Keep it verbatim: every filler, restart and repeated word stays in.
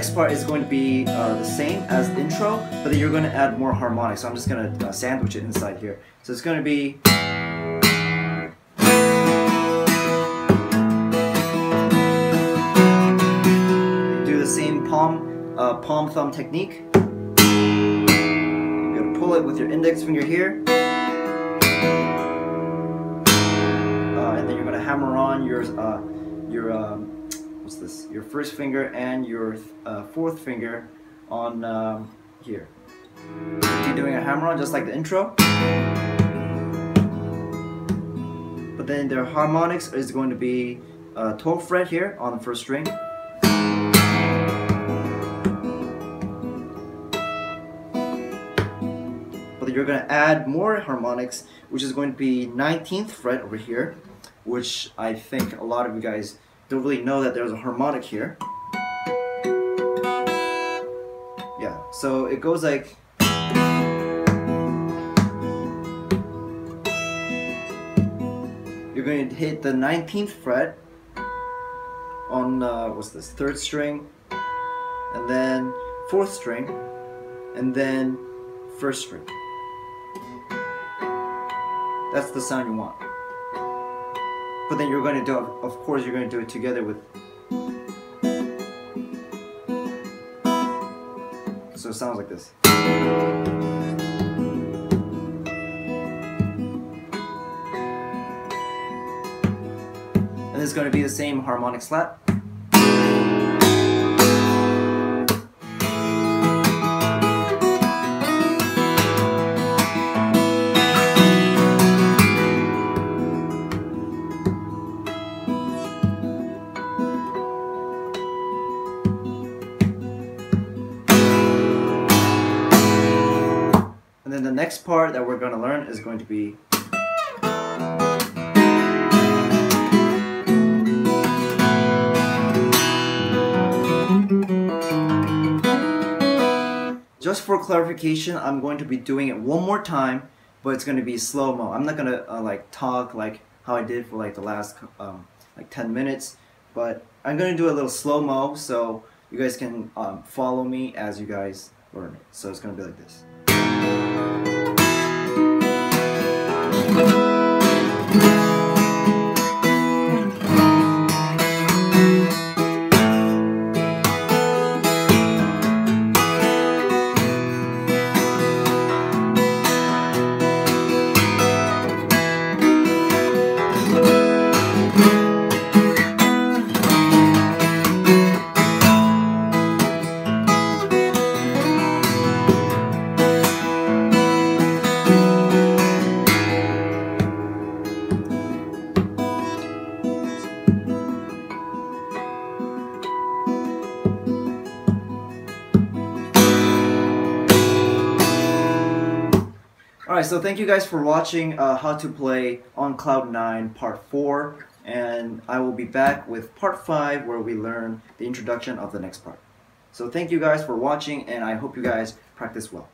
next part is going to be uh, the same as the intro, but then you're going to add more harmonics. So I'm just going to uh, sandwich it inside here. So it's going to be... do the same palm, uh, palm thumb technique. You're going to pull it with your index finger here. Uh, and then you're going to hammer on your... Uh, your um, what's this? Your first finger and your uh, fourth finger on um, here. You're doing a hammer-on just like the intro, but then their harmonics is going to be uh, twelfth fret here on the first string, but then you're going to add more harmonics, which is going to be nineteenth fret over here, which I think a lot of you guys don't really know that there's a harmonic here. Yeah, so it goes like... You're going to hit the nineteenth fret on, uh, what's this, third string, and then fourth string, and then first string. That's the sound you want. But then you're going to do, of course, you're going to do it together with. So it sounds like this. And it's going to be the same harmonic slap. And then the next part that we're going to learn is going to be... Just for clarification, I'm going to be doing it one more time, but it's going to be slow-mo. I'm not going to uh, like talk like how I did for like the last um, like ten minutes, but I'm going to do a little slow-mo so you guys can um, follow me as you guys learn it. So it's going to be like this. Alright, so thank you guys for watching uh, How to Play On Cloud Nine Part four, and I will be back with Part five where we learn the introduction of the next part. So thank you guys for watching, and I hope you guys practice well.